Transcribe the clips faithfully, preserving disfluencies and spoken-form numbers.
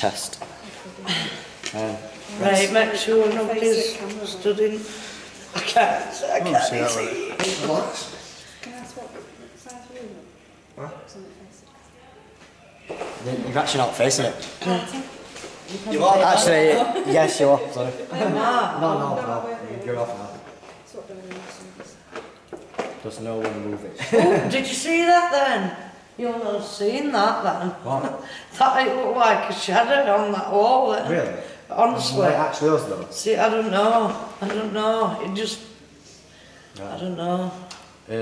test. Um, right, make sure nobody's stood in. I can't, I can't see. see. It works. Can I ask what size room? What? You're actually not facing it. You are actually, yes, you are. Sorry. No, no, no. You're off now. There's no one moving. Oh, did you see that then? You'll have seen that then. What? That it looked like a shadow on that wall then. Really? Honestly. Well, it actually was though. See, I don't know. I don't know. It just. Right. I don't know. Uh,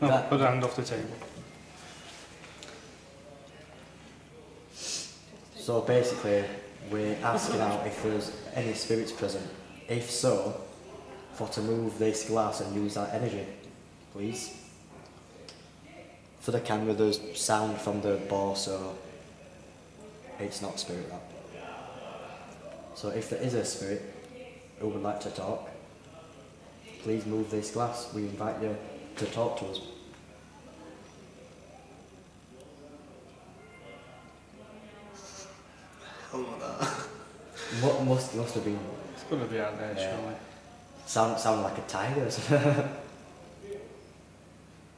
no, that, put your hand off the table. So basically, we're asking out if there's any spirits present. If so, for to move this glass and use that energy, please. For the camera, there's sound from the ball, so it's not spirit that. So if there is a spirit who would like to talk, please move this glass. We invite you to talk to us. What must must have been? It's gonna be out there, yeah. Surely. Sound sound like a tiger.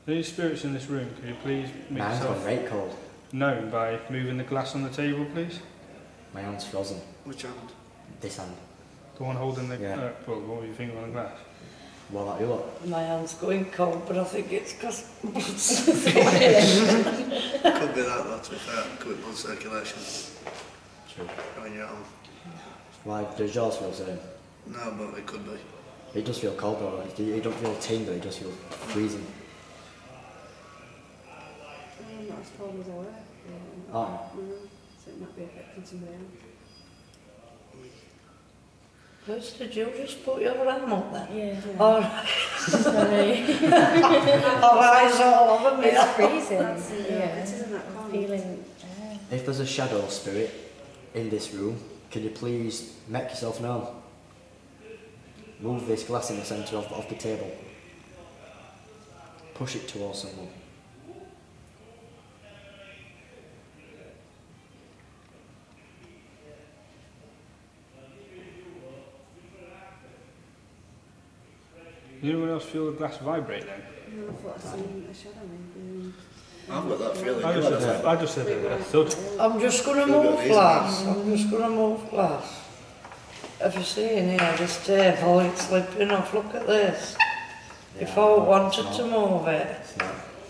These spirits in this room, can you please make yourself great cold. known by moving the glass on the table, please? My hand's frozen. Which hand? This hand. The one holding the yeah. uh, well, what were you thinking on the glass? Well, that you look. My hand's going cold, but I think it's because could be that, though, to be fair. Could be blood circulation. True. I mean, you're at home. Why, does yours feel the same? No, but it could be. It does feel cold though, right? You don't feel tingly, it just feels freezing. I'm not as cold as I were. Yeah. Oh. Mm-hmm. So it might be affecting somebody else. First, did you just put your arm up then? Yeah. yeah. Or... Sorry. Our eyes all over me. It's freezing. Yeah. yeah. It isn't that cold. Feeling... Yeah. If there's a shadow spirit in this room, can you please make yourself known? Move this glass in the centre of, of the table. Push it towards someone. Did anyone else feel the glass vibrate then? No, I thought I'd seen a shadow maybe. I've got that feeling. I just said, I just said it. Thud. I'm just going to move glass. I'm just going to move glass. If you see in here, this table, it's slipping off. Look at this. Yeah, if I wanted to move it,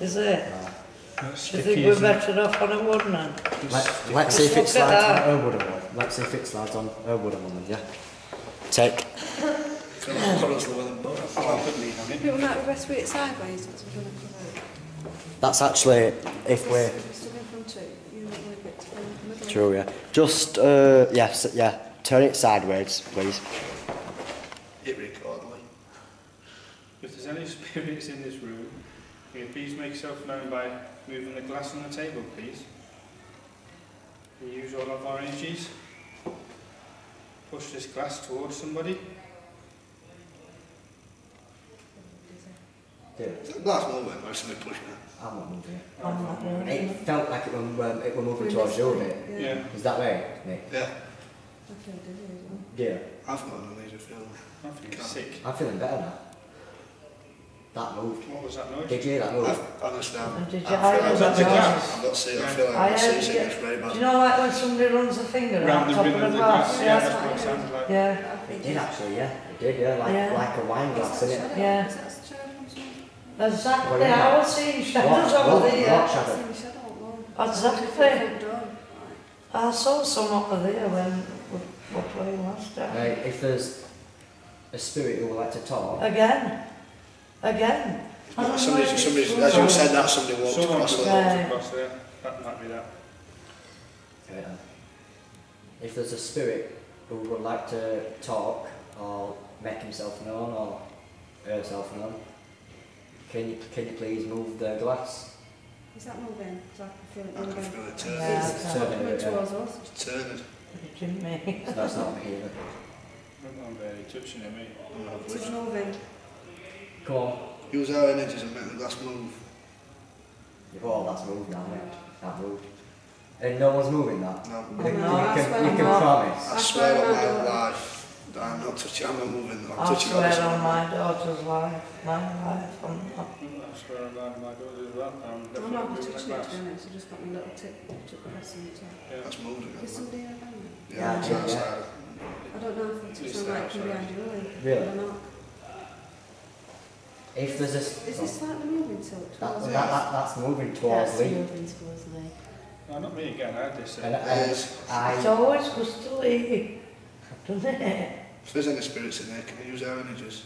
is it? No. Do sticky, you think we're better it? off on a wooden one? Let's, let's see if it slides on a wooden one. Let's see if it slides on a wooden one, yeah. Take. It might be best with it sideways. That's actually if we're. True, yeah. Just, uh, yes, yeah. Turn it sideways, please. Hit record, mate. If there's any spirits in this room, can you please make yourself known by moving the glass on the table, please? We use all of our energies. Push this glass towards somebody. Yeah. The glass won't work, I'm just pushing it. I'm not moving it. I'm not moving it. It felt like it was um, it were moving towards you, didn't it? Yeah. yeah. Is that right, Nick? Yeah. I feel dizzy as well. Yeah. I've got an amazing feeling. I'm feeling sick. I'm feeling better now. That moved. What was that noise? Did you hear that move? I've, I understand. Did you hear that glass? I'm not seeing it. I feel like I'm not seeing it. It's very bad. Do you know like when somebody runs a finger around the top of the glass? Yeah, that's what it sounded like. Yeah. It did actually, yeah. It did, yeah. Like like a wine glass, isn't it? Yeah. Exactly, well, I was seeing shadows what, over what, there. What shadow? Exactly. I saw some over there when we were playing last time. Right, if there's a spirit who would like to talk. Again. Again. No, somebody, somebody, as you said that, somebody walked across there. Across there. That might be that. Yeah. If there's a spirit who would like to talk or make himself known or herself known, Can you, can you please move the glass? Is that moving? I can feel it moving. I can feel it turning. Yeah, it's turning it towards us. It's turning. It didn't me. No, it's not me either. I'm barely touching it, mate. It's moving. Come on. Use our energies and make the glass move. You've got all that's moved now, mate. That moved. and no one's moving now. No. We, no, we can, we can God. promise. I swear, I swear on my God. life that I'm not touching, I'm not moving, I'm I touching others. I swear on my daughter's life, my life, I'm not. I swear on my daughter's life, I'm definitely I'm not touching it, to be honest, I just got my little tip to the rest of the time. That's moving. Is somebody around me? Yeah, I'm yeah, yeah. I don't know if the touch my light can be ideally. Really? Or not. If there's a... Is this slightly moving towards that, that, that, That's moving towards Lee. That's moving towards Lee. No, not me again, I just said it. It always goes to Lee, doesn't it? If there's any spirits in there, can you use our energies?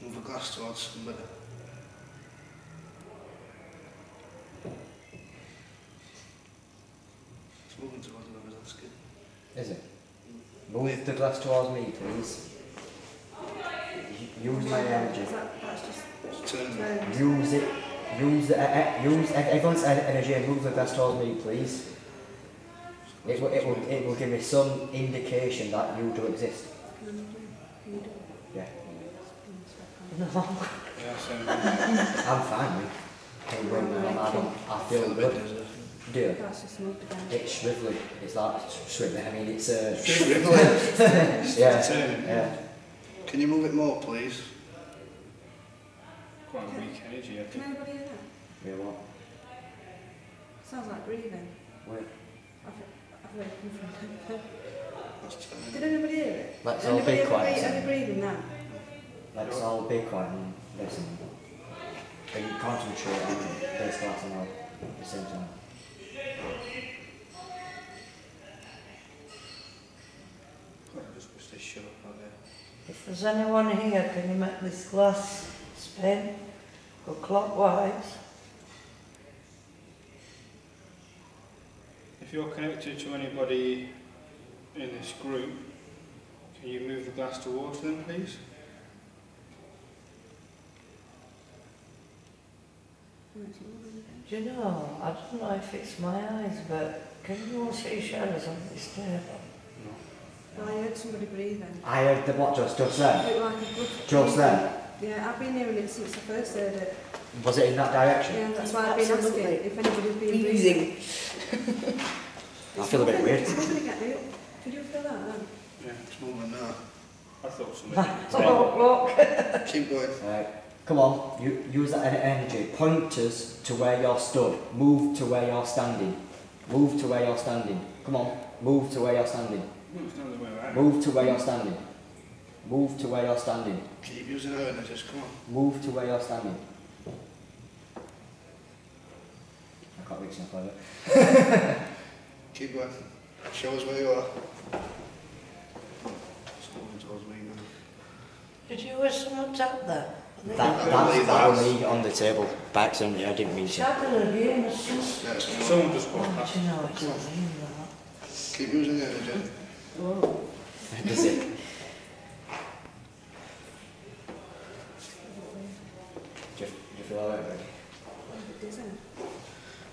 Move a glass towards somebody. It's moving towards whoever's asking. Is it? Move the glass towards me, please. Use my energy. Use it. Use the uh, use everyone's energy and move the glass towards me, please. It will it will it will give me some indication that you do exist. Yeah. I'm fine. Hey, wait, um, I don't. I feel good. Do it's shrivelly. It's like shrivelly. I mean, it's uh, shrivelly. Yeah. Yeah. Can you move it more, please? Quite a weak energy, I think. Can anybody hear that? Yeah, what? Sounds like breathing. Wait. I've heard it from front. Did anybody hear it? Let's all be quiet. Are they breathing now? Let's all be quiet and listen. But you concentrate on this glass and all at the same time. If there's anyone here, can you make this glass spin, go clockwise? If you're connected to anybody in this group, can you move the glass towards them, please? Do you know, I don't know if it's my eyes, but can you all see shadows on this table? I heard somebody breathing. I heard the what just, just then? Like just then? Yeah, I've been hearing it since I first heard it. Was it in that direction? Yeah, that's why I've been asking if anybody's been breathing. I feel a bit weird. It's moving again. Did you feel that then? Yeah, it's moving now. I thought somebody oh, look! Keep going. Right. Come on, you, use that energy. Point us to where you're stood. Move to where you're standing. Move to where you're standing. Come on, move to where you're standing. Move to where you're standing. Move to where you're standing. Keep using her and just come on. Move to where you're standing. I can't reach enough further. Keep going. Show us where you are. It's moving towards me now. Did you wish someone tap that? That, that, that me on the table. Back to me, I didn't mean to. Yeah, someone just walked past. You know, it's not me, that. Keep using her energy. Whoa. Does it? Do you, do you feel all right, Greg?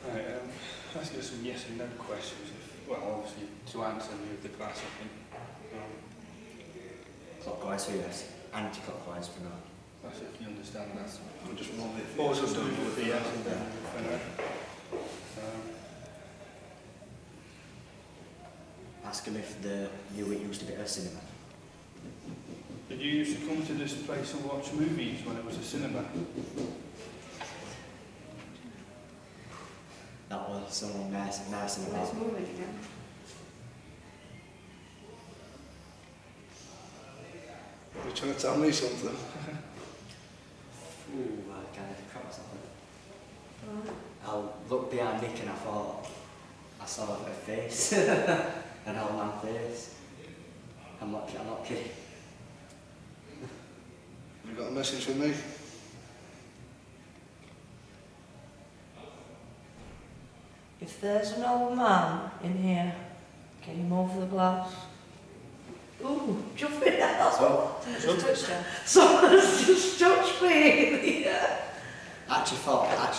Right, um, let's get some yes and no questions. If, well, obviously, to answer, move the glass, I think. Um, Clockwise for yes, anti-clockwise for no. That's it, if you understand that. We'll just move it. Or just do it with the yes and then for no. Ask him if the knew it used to be a cinema. Did you used to come to this place and watch movies when it was a cinema? That was someone nice and nice and nice. You're trying to tell me something. Ooh, I kind of caught something. Right. I looked behind Nick and I thought I saw her face. An old man face. I'm not, I'm not kidding. You got a message for me? If there's an old man in here, can you move the glass? Ooh, jump in there, that's what. Someone's just touched her. Someone's just touched me in the air. Actually, thought, actually.